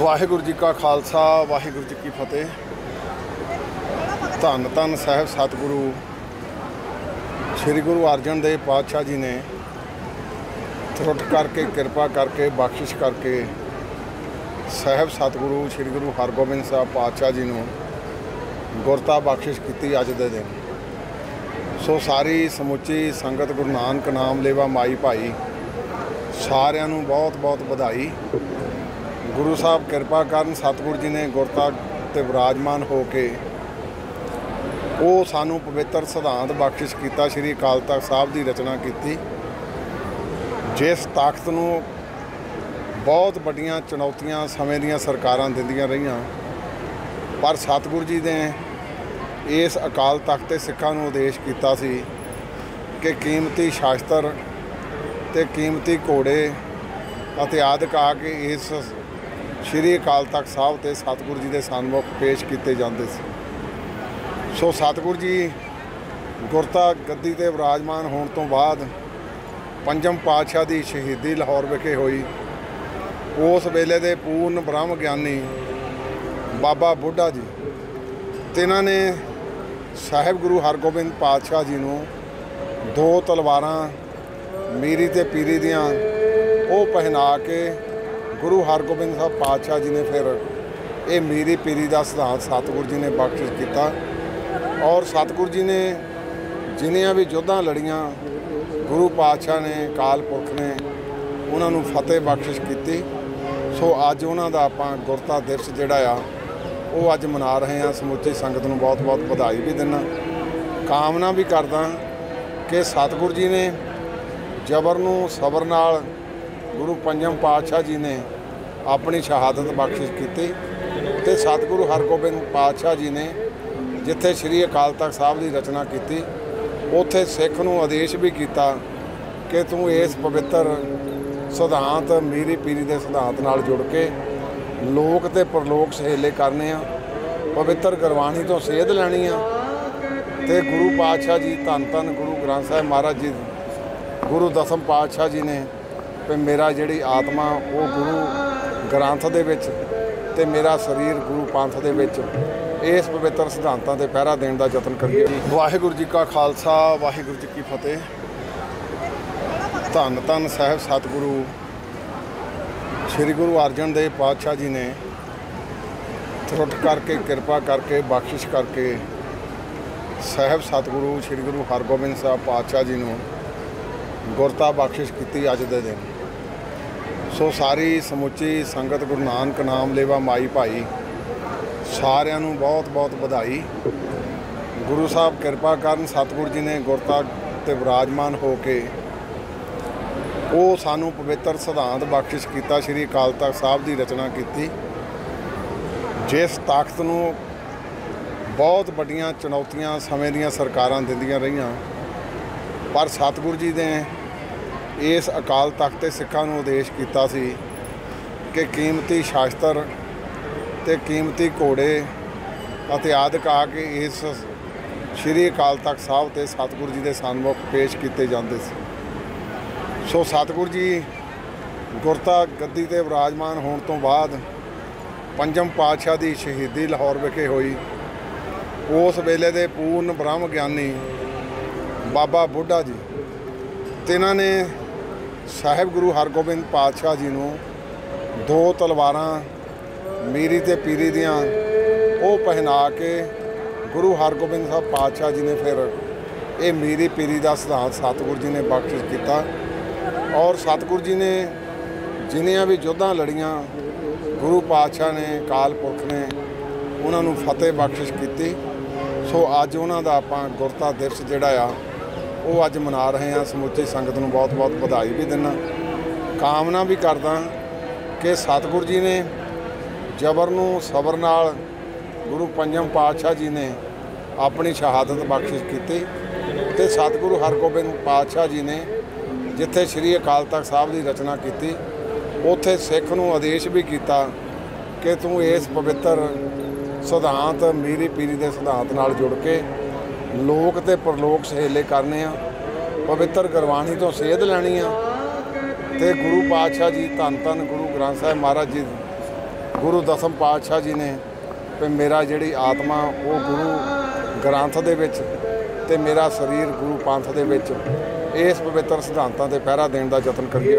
वाहिगुरु जी का खालसा वाहिगुरु जी की फतेह। धन धन साहब सतगुरु श्री गुरु अर्जन देव पातशाह जी ने त्रुट करके कृपा करके बख्शिश करके साहब सतगुरु श्री गुरु हरगोबिंद साहब पातशाह जी ने गुरता बख्शिश की अज दे दिन। सो सारी समुची संगत गुरु नानक नाम लेवा माई भाई सारियां नूं बहुत बहुत बधाई। गुरु साहब कृपा करन सतगुरु जी ने गुरता ते विराजमान हो के वो सानू पवित्र सिद्धांत बख्शिश किया। श्री अकाल तख्त साहब की रचना की जिस ताकत नूं बहुत बड़ियां चुनौतियां समय दीयां सरकारां दिंदियां रहियां, पर सतगुरु जी ने इस अकाल तख्त ते सिखां नूं उदेश किया सी कि कीमती शास्त्र ते कीमती घोड़े अतिआदक आ के इस श्री अकाल तख्त साहब ते सतगुरु जी के सन्मुख पेश किए जाते। सो सतगुरु जी गुरता गद्दी ते विराजमान होने तो बाद पंजम पातशाह की शहीदी लाहौर विखे हुई। उस वेले के पूर्ण ब्रह्म ग्यानी बाबा बुढ़ा जी तिन्हां ने साहिब गुरु हरगोबिंद पातशाह जी नूं दो तलवारां मीरी ते पीरी दियां ओह पहना के गुरु हरगोबिंद साहब पातशाह जी ने फिर ये मीरी पीरी का सिद्धांत सतगुरु जी ने बख्शिश किया। और सतगुरु जी ने जिन्नियां भी योद्धा लड़ियां गुरु पातशाह ने अकाल पुरख ने उन्होंने फतेह बख्शिश की। सो अज उन्हों का आप गुरता दिवस जोड़ा आ वो अज मना रहे हैं। समुची संगत को बहुत बहुत बधाई भी दिना, कामना भी करदा कि सतगुरु जी ने जबर नूं सबर नाल गुरु पंजम पातशाह जी ने अपनी शहादत बख्शिश की। तो सतगुरु हरगोबिंद पातशाह जी ने जिथे श्री अकाल तख्त साहब की रचना की उत्थे सिख नूं आदेश भी किया कि तू इस पवित्र सिद्धांत मीरी पीरी के सिद्धांत नाल जुड़ के लोक ते परलोक सहेले करने पवित्र गुरबाणी तो सेध लैनी आ। तो गुरु पातशाह जी धन धन गुरु ग्रंथ साहिब महाराज जी गुरु दसम पातशाह जी ने पे मेरा जिहड़ी आत्मा वो गुरु ग्रंथ दे विच ते मेरा शरीर गुरु पंथ दे विच इस पवित्र सिद्धांतां ते पहरा देण दा यतन करिए। वाहिगुरु जी का खालसा वाहिगुरु जी की फतेह। धन धन साहब सतगुरु श्री गुरु अर्जन देव पातशाह जी ने त्रुट करके कृपा करके बख्शिश करके साहब सतगुरु श्री गुरु हरगोबिंद साहब पातशाह जी ने गुरता बख्शिश की अज दे दिन। सो सारी समुची संगत गुरु नानक नाम लेवा माई भाई सारियां नूं बहुत बहुत बधाई। गुरु साहब कृपा करन सतगुरु जी ने गुरता ते विराजमान हो के वो सानू पवित्र सिद्धांत बख्शिश किया। श्री अकाल तख्त साहब की रचना की जिस ताकत नूं बहुत बड़ियां चुनौतियां समय दीयां सरकारां दिंदियां रहियां, पर सतगुरु जी ने इस अकाल तख्त ते सिखां नूं उदेश किया कि कीमती शास्त्र ते कीमती घोड़े अतिआदक आ के इस श्री अकाल तख्त साहब ते सतगुरु जी के सन्मुख पेश किए जाते। सो सतगुरु जी गुरता गद्दी ते विराजमान होने तो बाद पंजम पातशाह की शहीदी लाहौर विखे हुई। उस वेले के पूर्ण ब्रह्म ग्यानी बाबा बुढ़ा जी तिन्हां ने साहिब गुरु हरगोबिंद पातशाह जी ने दो तलवारां मीरी ते पीरी दियां ओह पहना के गुरु हरगोबिंद साहब पातशाह जी ने फिर ये मीरी पीरी का सिद्धांत सतगुरु जी ने बख्शिश किया। और सतगुरु जी ने जिन्नियां भी योद्धा लड़ियां गुरु पातशाह ने अकाल पुरख ने उन्होंने फतेह बख्शिश की। सो अज उन्हां दा आप गुरता दिवस जोड़ा आ वो अज मना रहे हैं। समुची संगत को बहुत बहुत बधाई भी दिना, कामना भी करदा कि सतगुरु जी ने जबर नूं सबर नाल गुरु पंजम पातशाह जी ने अपनी शहादत बख्शिश की। तो सतगुरु हरगोबिंद पातशाह जी ने जिथे श्री अकाल तख्त साहब की रचना की ਉੱਥੇ ਸਿੱਖ ਨੂੰ ਆਦੇਸ਼ ਵੀ ਕੀਤਾ ਕਿ ਤੂੰ ਇਸ ਪਵਿੱਤਰ ਸਿਧਾਂਤ ਮੀਰੀ ਪੀਰੀ ਦੇ ਸਿਧਾਂਤ ਨਾਲ ਜੁੜ ਕੇ ਲੋਕ ਤੇ ਪਰਲੋਕ ਸਹੇਲੇ ਕਰਨੇ ਆ, ਪਵਿੱਤਰ ਗੁਰਬਾਣੀ ਤੋਂ ਸੇਧ ਲੈਣੀ ਆ। ਤੇ ਗੁਰੂ ਪਾਤਸ਼ਾਹ ਜੀ ਧੰਨ ਧੰਨ ਗੁਰੂ ਗ੍ਰੰਥ ਸਾਹਿਬ ਮਹਾਰਾਜ ਜੀ ਗੁਰੂ ਦਸਮ ਪਾਤਸ਼ਾਹ ਜੀ ਨੇ ਤੇ ਮੇਰਾ ਜਿਹੜੀ ਆਤਮਾ ਉਹ ਗੁਰੂ ਗ੍ਰੰਥ ਦੇ ਵਿੱਚ ਤੇ ਮੇਰਾ ਸਰੀਰ ਗੁਰੂ ਪੰਥ ਦੇ ਵਿੱਚ ਇਸ ਪਵਿੱਤਰ ਸਿਧਾਂਤਾਂ ਤੇ ਪਹਿਰਾ ਦੇਣ ਦਾ ਯਤਨ ਕਰੀਏ।